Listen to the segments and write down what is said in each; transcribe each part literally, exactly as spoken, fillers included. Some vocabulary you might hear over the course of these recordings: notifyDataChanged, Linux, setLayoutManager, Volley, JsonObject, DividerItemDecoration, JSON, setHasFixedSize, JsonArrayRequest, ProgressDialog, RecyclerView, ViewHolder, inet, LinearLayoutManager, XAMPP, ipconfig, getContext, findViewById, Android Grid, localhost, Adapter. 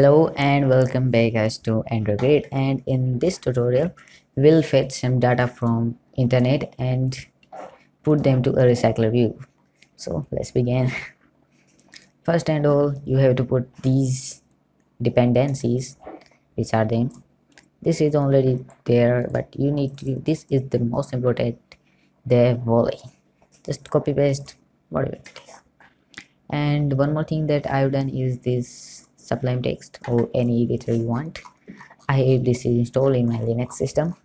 Hello and welcome back guys to Android Grid, and in this tutorial we'll fetch some data from internet and put them to a recycler view. So let's begin. First and all, you have to put these dependencies which are them. This is already there, but you need to, this is the most important, the volley. Just copy paste whatever it is. And one more thing that I've done is this Sublime Text or any editor you want. I have this installed in my Linux system.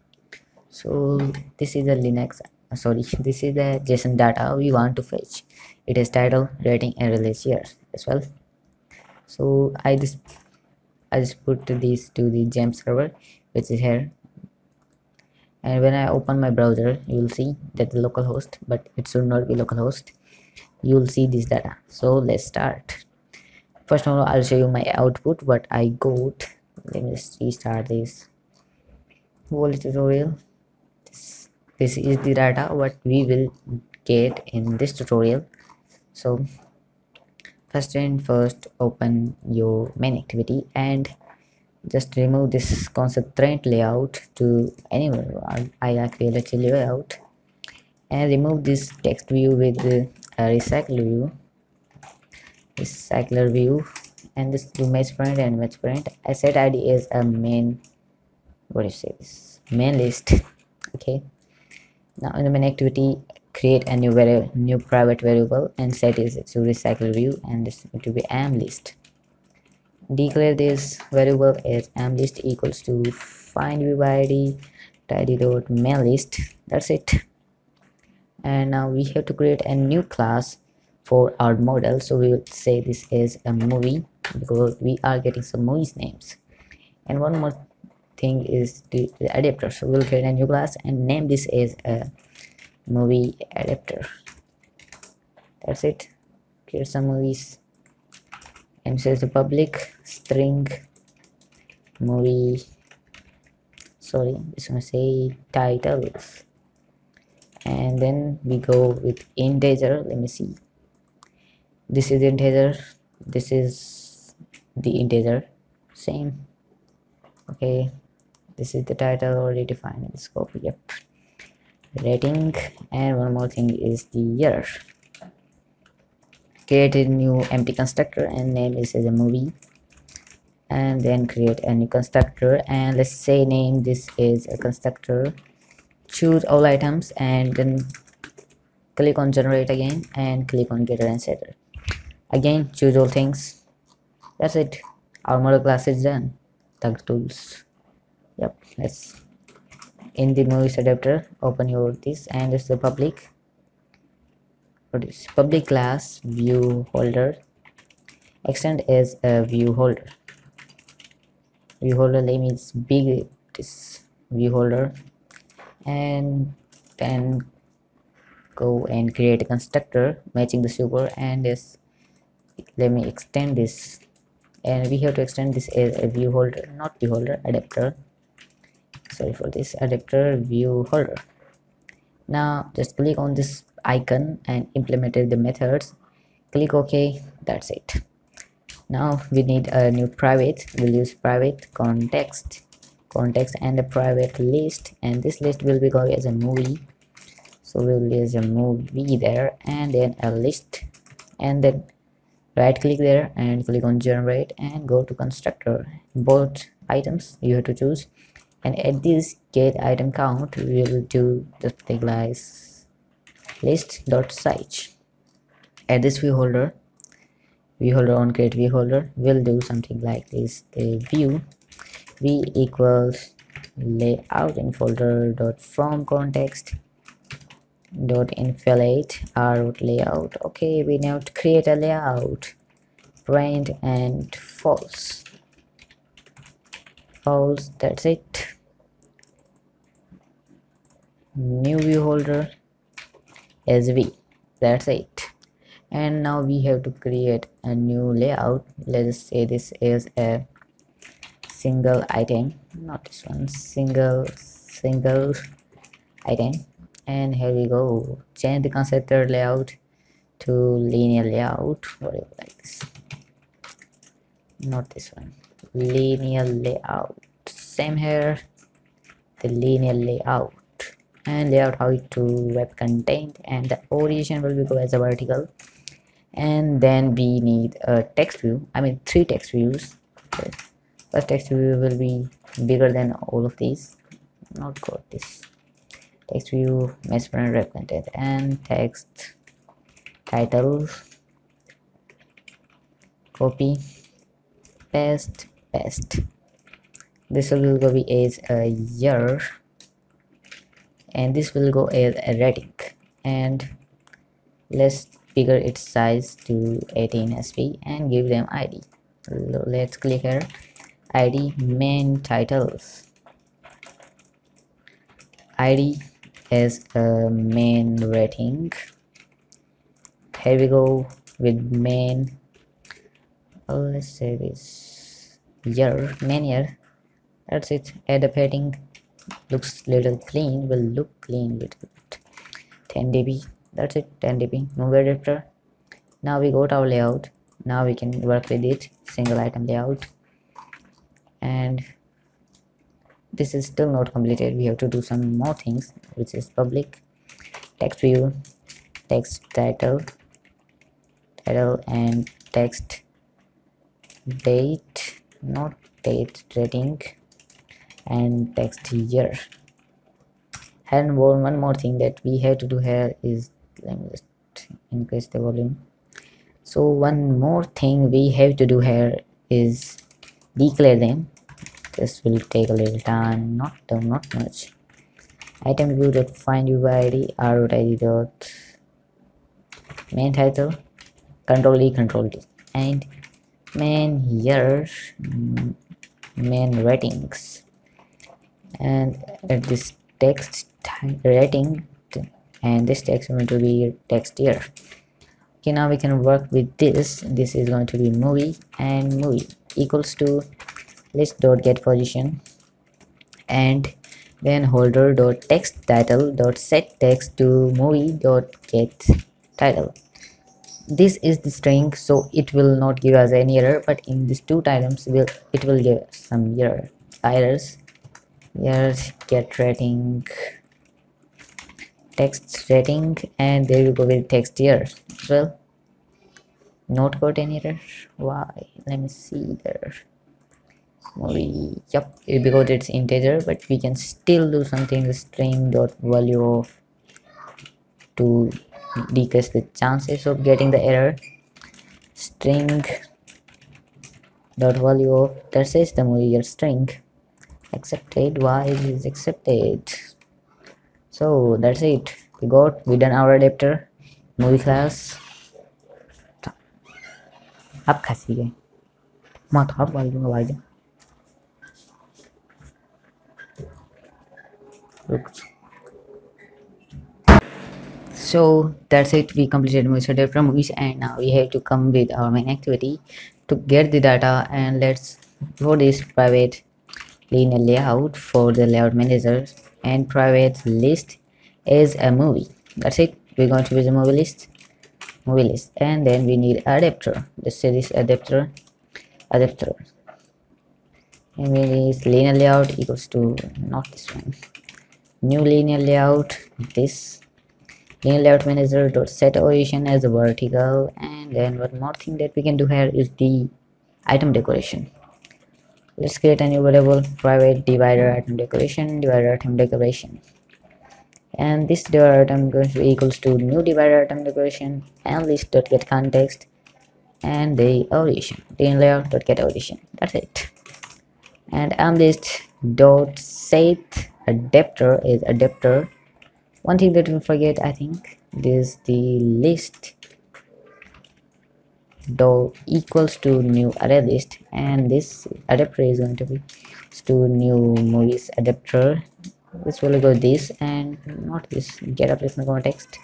So this is a Linux, sorry, this is the JSON data we want to fetch. It is title, rating and release here as well. So I just I just put this to the J A M server which is here, and when I open my browser you will see that the localhost, but it should not be localhost. You will see this data. So let's start. First of all, I'll show you my output, what I got. Let me just restart this whole tutorial. This, this is the data what we will get in this tutorial. So first and first, open your main activity and just remove this constraint layout to anywhere. I create a layout and remove this text view with the recycler view. Recycler view and this to match print and match print. I set I D is a main, what do you say, this main list. Okay, now in the main activity, create a new variable, new private variable, and set is to recycler view, and this to be am list. Declare this variable as am list equals to findViewById tidy dot main list. That's it. And now we have to create a new class for our model, so we will say this is a movie because we are getting some movies names. And one more thing is the, the adapter, so we'll create a new class and name this as a movie adapter. That's it. Create some movies and says the public string movie, sorry, this one say titles, and then we go with integer. Let me see, this is integer, this is the integer, same. Okay, this is the title already defined in the scope. Yep, rating, and one more thing is the year. Create a new empty constructor and name this as a movie, and then create a new constructor and let's say name this is a constructor. Choose all items and then click on generate again and click on getter and setter. Again, choose all things. That's it. Our model class is done. Tag tools. Yep. Let's in the movies adapter open your this and it's the public. What is public class view holder? Extend as a view holder. View holder name is big. This view holder, and then go and create a constructor matching the super and this. Let me extend this, and we have to extend this as a view holder, not view holder adapter. Sorry for this, adapter view holder. Now just click on this icon and implemented the methods. Click OK. That's it. Now we need a new private. We'll use private context, context and a private list, and this list will be called as a movie. So we will use a movie there, and then a list, and then right click there and click on generate and go to constructor. Both items you have to choose, and at this get item count we will do the thing like list dot size. At this view holder, view holder on create view holder, we'll do something like this: the view v equals layout infolder dot from context dot inflate our layout. Okay, we now create a layout, print and false, false. That's it. New view holder as v. That's it. And now we have to create a new layout. Let's say this is a single item, not this one, single single item. And here we go, change the constructor layout to linear layout, whatever, like this, not this one, linear layout. Same here, the linear layout and layout how to web content, and the orientation will be go as a vertical. And then we need a text view, I mean three text views. Okay. First text view will be bigger than all of these. Not got this text view, mess parent web content, and text title. Copy, paste, paste. This will go as a year, and this will go as a rating, and let's figure its size to eighteen S P and give them I D. Let's click here, I D main titles, I D as a main rating. Here we go with main. Oh, let's say this year, main year. That's it. Add a padding. Looks little clean. Will look clean with it. ten D B. That's it. ten D B. No adapter. Now we got our layout. Now we can work with it. Single item layout. And this is still not completed. We have to do some more things, which is public text view, text title, title and text. Date, not date, rating, and text year. And one more thing that we have to do here is, let me just increase the volume. So one more thing we have to do here is declare them. This will take a little time, not not much. Item view dot find U I D r id dot main title, control E, control D, and main year, main ratings, and uh, this text rating, and this text is going to be text year. Okay, now we can work with this. This is going to be movie, and movie equals to list dot get position, and then holder dot text title dot set text to movie dot get title. This is the string, so it will not give us any error, but in these two items will it will give some error errors. Yes, get rating, text rating, and there you go with text here. Well, not got any error. Why? Let me see there. Maybe, yep, because it's integer, but we can still do something. String dot value of to decrease the chances of getting the error. String dot value of, that says the movie year string. Accepted. Why is accepted? So that's it. We got we done our adapter. Movie class. Ab khasi gaye. Mat ab wali dunga wali. Look. So that's it, we completed movie setup from movies, and now we have to come with our main activity to get the data. And let's do this private linear layout for the layout manager and private list as a movie. That's it, we're going to use a movie list, movie list, and then we need adapter. Let's say this adapter, adapter, and we need linear layout equals to not this one, new linear layout, this. Layout manager dot set orientation as a vertical, and then one more thing that we can do here is the item decoration. Let's create a new variable, private divider item decoration, divider item decoration, and this divider item equals to new divider item decoration and list dot get context and the orientation, the layout dot get orientation. That's it. And on list dot set adapter is adapter. One thing that we forget, I think, is the list dot equals to new array list, and this adapter is going to be to new movies adapter. This will go this and not this get application context.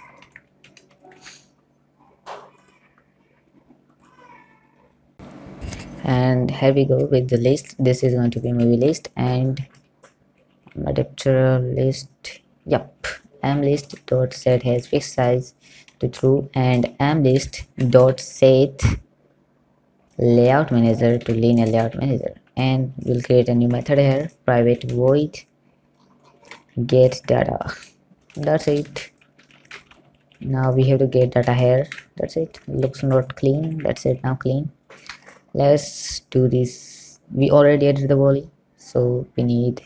And here we go with the list. This is going to be movie list and adapter list. Yep. mlist dot set has fixed size to true, and mlist dot set layout manager to linear layout manager. and we'll create a new method here, private void get data. That's it. Now we have to get data here. That's it. Looks not clean. That's it. Now clean. Let's do this. We already added the volley, so we need,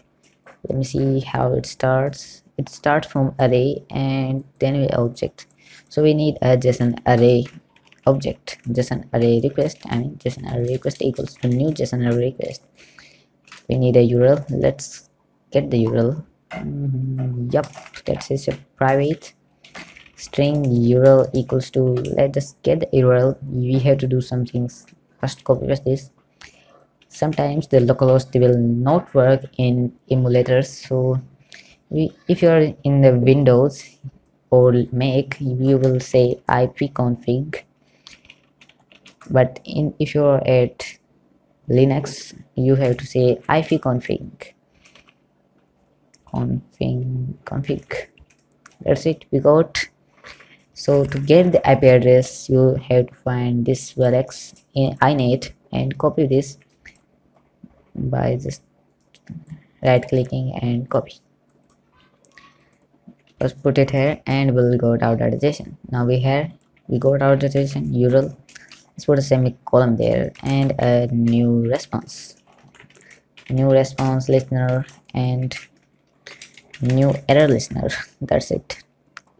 let me see how it starts. It starts from array and then we object. So we need a JSON array object, JSON array request. I mean JSON array request equals to new JSON array request. We need a U R L. Let's get the U R L. Mm-hmm. Yep, that is a private string U R L equals to, let us get the U R L. We have to do some things. First, copy paste this. Sometimes the localhost will not work in emulators, so we, if you are in the Windows or Mac, you will say ipconfig, but in if you are at Linux, you have to say ipconfig. Config, config. That's it, we got. So to get the I P address, you have to find this valx in inet and copy this by just right clicking and copy. Let's put it here and we'll go to our data station. Now we here we go to our data station U R L. Let's put a semicolon there and a new response, new response listener and new error listener. That's it.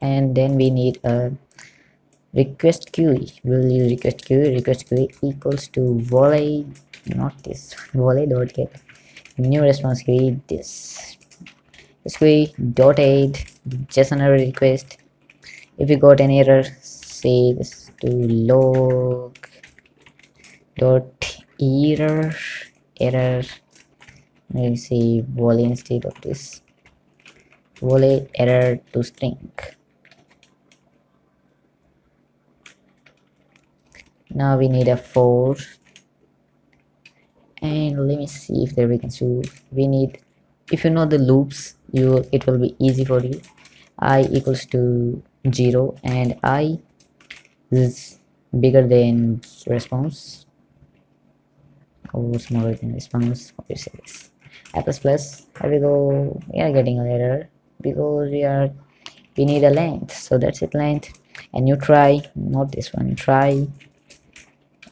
And then we need a request queue. We'll use request queue. Request queue equals to volley, not this, volley dot get new response queue, this queue dot add JSON array request. If you got any error, say this to log dot error error. We'll say volley instead of this, volley error to string. Now we need a for, and let me see if there we can see. We need, if you know the loops, you it will be easy for you. I equals to zero and I is bigger than response or smaller than response. Obviously, this I plus plus. Here we go. We are getting an error because we are we need a length. So that's it, length. And you try, not this one, try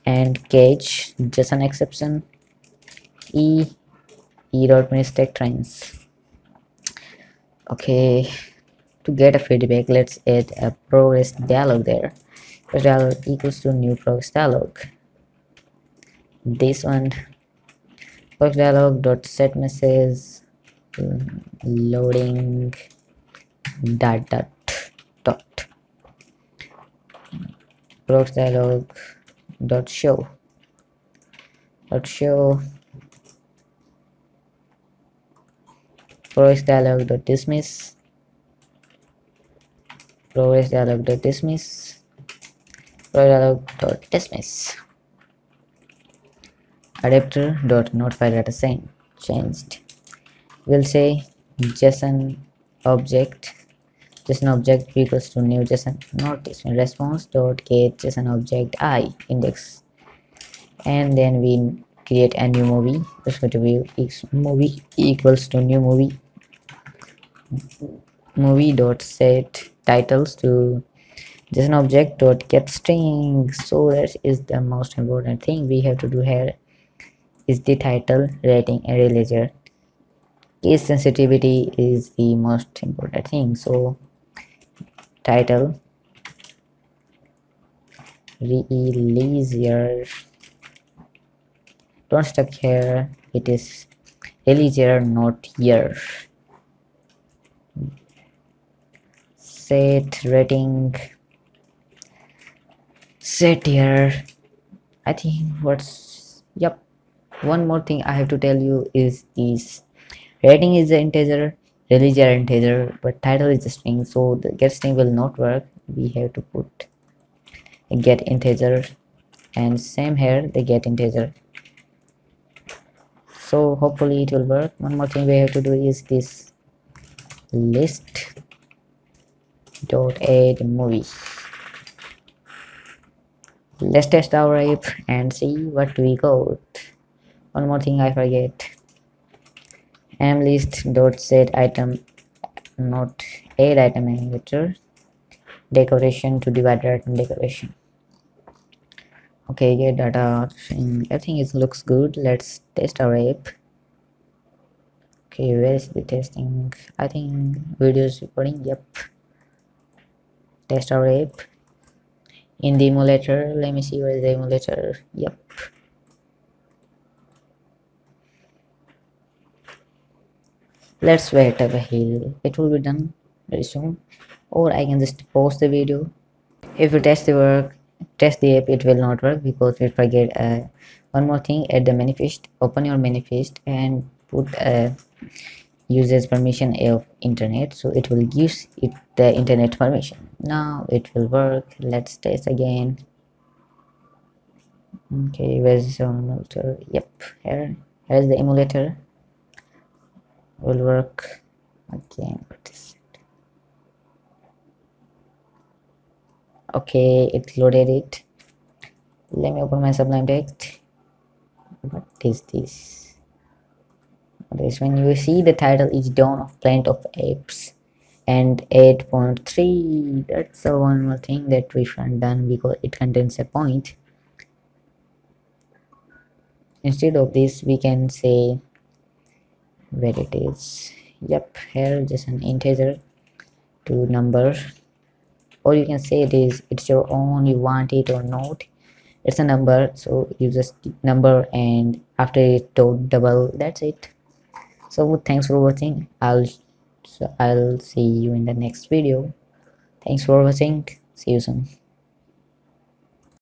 and catch JSON exception e e dot mistake trains. Okay, to get a feedback, let's add a progress dialog there. Progress dialog equals to new progress dialog, this one, progress dialog dot set message loading dot dot dot progress dialog dot show dot show progress dialog dot dismiss progress dialog dot dismiss progress dialog dot dismiss adapter dot notify data changed. We'll say JSON object, JSON object equals to new JSON, not this one, response dot get JSON object I index, and then we create a new movie. Let's go to view movie equals to new movie, movie dot set titles to JSON object dot get string. So that is the most important thing we have to do here is the title, rating and releaser. Case sensitivity is the most important thing. So title, releaser, don't stuck here, it is releaser not year. Set rating, set year. I think what's, yep, one more thing I have to tell you is this rating is the integer, releaser integer, but title is a string, so the get string will not work. We have to put a get integer, and same here the get integer. So hopefully it will work. One more thing we have to do is this list dot add movie. Let's test our app and see what we got. one more thing I forget. AmList dot set item not add item animator decoration to divider item decoration. Okay, get data and everything is looks good. Let's test our app. Okay, where is the testing? I think video is recording. Yep. Test our app in the emulator. Let me see where is the emulator. Yep. Let's wait a while. It will be done very soon, or I can just pause the video. If you test the work, test the app, it will not work because we forget uh, one more thing. Add the manifest. Open your manifest and put uh, user's permission of internet, so it will give it the internet permission. Now it will work. Let's test again. Okay, where's the emulator? Yep, here. Here is the emulator. Will work. Okay, what is it? Okay, it loaded it. Let me open my Sublime Text. What is this? What is when you see the title is Dawn of Planet of Apes and eight point three. That's the one more thing that we should have done because it contains a point. Instead of this, we can say where it is. Yep, here just an integer to number, or you can say it is it's your own, you want it or not. It's a number, so you just keep number and after it dot double. That's it. So thanks for watching. I'll so I'll see you in the next video. Thanks for watching. See you soon.